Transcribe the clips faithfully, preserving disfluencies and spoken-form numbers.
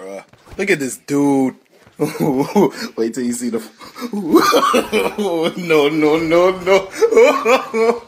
bruh. Look at this dude. Wait till you see the. No, no, no, no.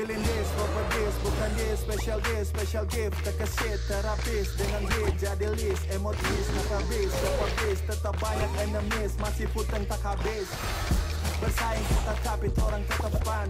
Killing this, proper this, bukan this. Special this, special gift. Terkesit, terapis, dengan hit. Jadi list, emotis, nakabis. Proper this, tetap banyak enemies. Masih puteng tak habis. Bersaing kita kapit, orang tetap fun.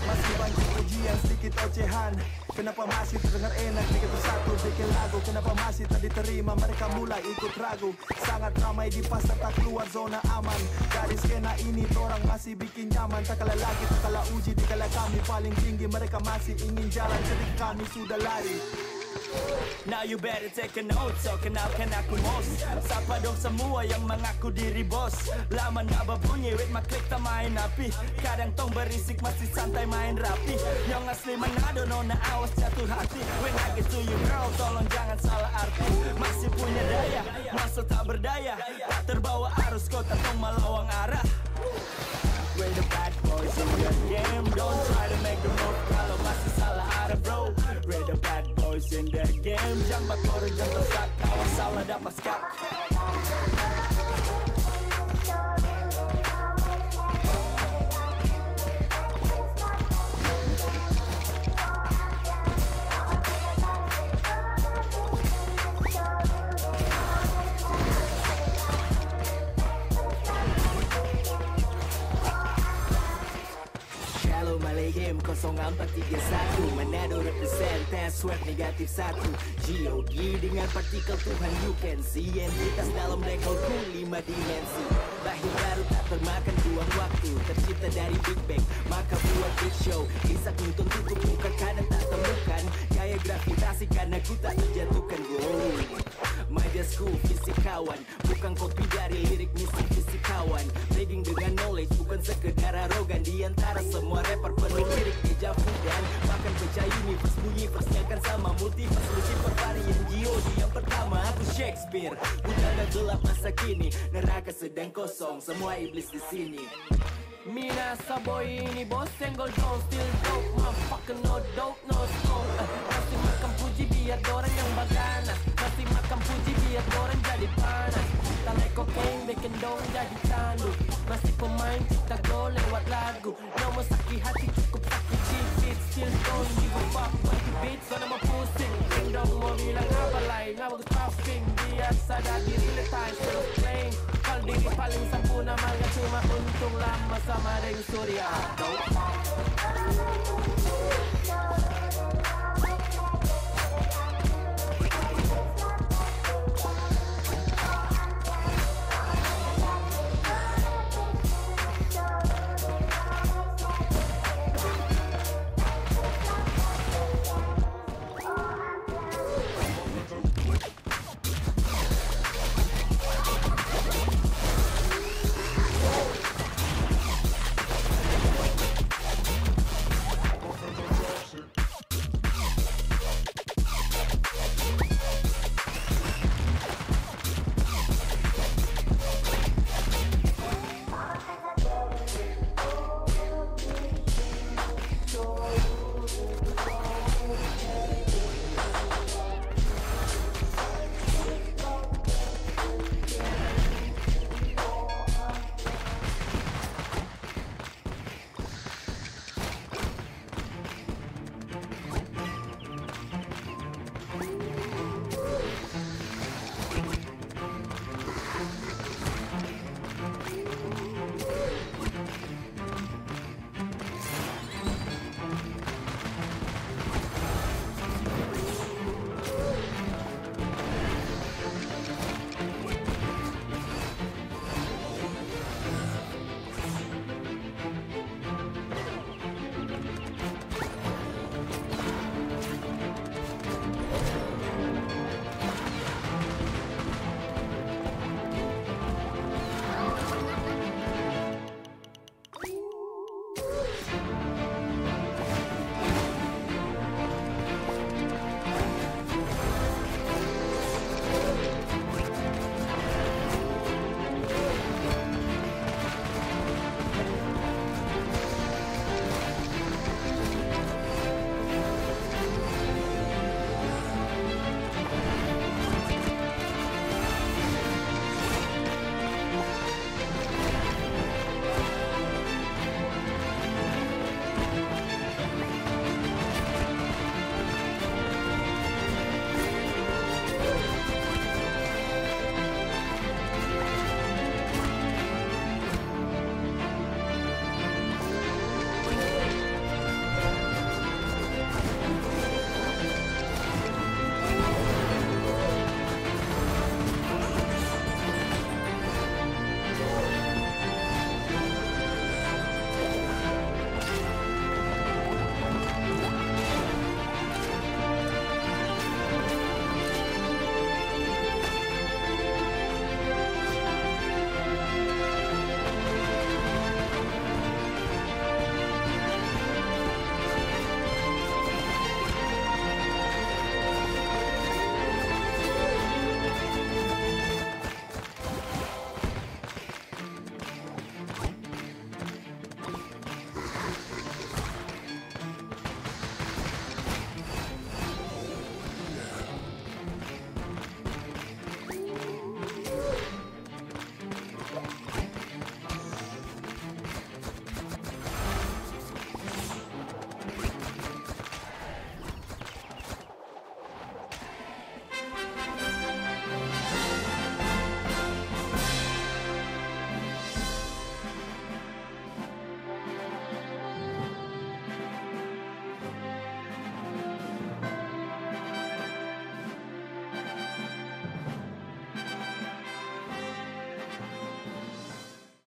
Masih banyak ujian, sedikit ocehan. Kenapa masih terdengar enak, dikit bersatu, bikin lagu. Kenapa masih tak diterima, mereka mulai ikut ragu. Sangat ramai di pasar, tak keluar zona aman. Dari skena ini, orang masih bikin nyaman. Tak kalah lagi, tak kalah uji, dikala kami paling tinggi. Mereka masih ingin jalan, jadi kami sudah lari. Now you better take a note, so kenalkan aku most. Sapa dong semua yang mengaku diri bos. Lama nak berbunyi, with my click tak main api. Kadang tong berisik, masih santai main rapi. Yang asli Manado, nona awas jatuh hati. When I get to you girl, tolong jangan salah arti. Masih punya daya, masa tak berdaya. Tak terbawa arus, kota tong melawang arah. We're the bad boys in the game. Don't try to make the move kalau masih salah arah bro. We're the bad boys in the game. Jangan bakor, jangan tersak. Kalau salah dapat skak. Game nol empat tiga satu Manado represent test web negatif satu G O D dengan partikel Tuhan you can see. Entitas dalam rekorku lima dimensi. Lahir baru tak termakan buang waktu. Tercipta dari Big Bang maka buat big show. Isak Newton tutup muka kadang tak temukan. Gaya gravitasi karena ku tak terjatuhkan. Wow, majasku fisikawan. Bukan kopi dari lirik misi fisikawan. Trading dengan knowledge bukan sekedar arogan. Di antara semua rapper penuh lirik deja vu dan bahkan pecah universe. Bunyi versenya kan sama multiverse. Lucifer varian G O D yang pertama aku Shakespeare. Budaya gelap masa kini, neraka sedang kosong, semua iblis di sini. Minasa boy ini bos senggol dong. Still dope, motherfucker no dope, no smoke. uh, Masih makan puji biar dorang yang baganas. Masih makan puji biar dorang jadi panas. Tak like cocaine, bikin dorang jadi candu. Masih pemain kita go lewat lagu. Nomor sakit hati cukup sakit cipit. Still don't give a fuck, but the beat so nama pusing. Dong mau bilang apa lain, gak bagus puffing. Biar sadar diri letai, still playing. Kal diri paling sempurna mangga cuma untung lama sama dengan surya.